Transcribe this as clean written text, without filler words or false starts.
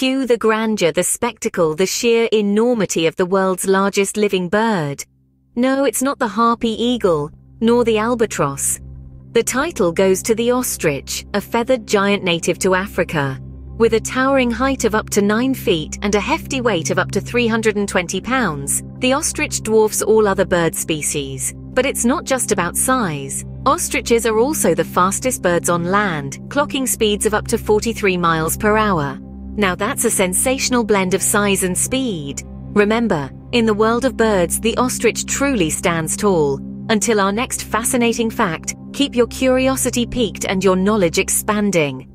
Cue the grandeur, the spectacle, the sheer enormity of the world's largest living bird. No, it's not the harpy eagle, nor the albatross. The title goes to the ostrich, a feathered giant native to Africa, with a towering height of up to 9 feet and a hefty weight of up to 320 pounds. The ostrich dwarfs all other bird species, but it's not just about size. Ostriches are also the fastest birds on land, clocking speeds of up to 43 miles per hour. Now that's a sensational blend of size and speed. Remember, in the world of birds, the ostrich truly stands tall. Until our next fascinating fact, keep your curiosity piqued and your knowledge expanding.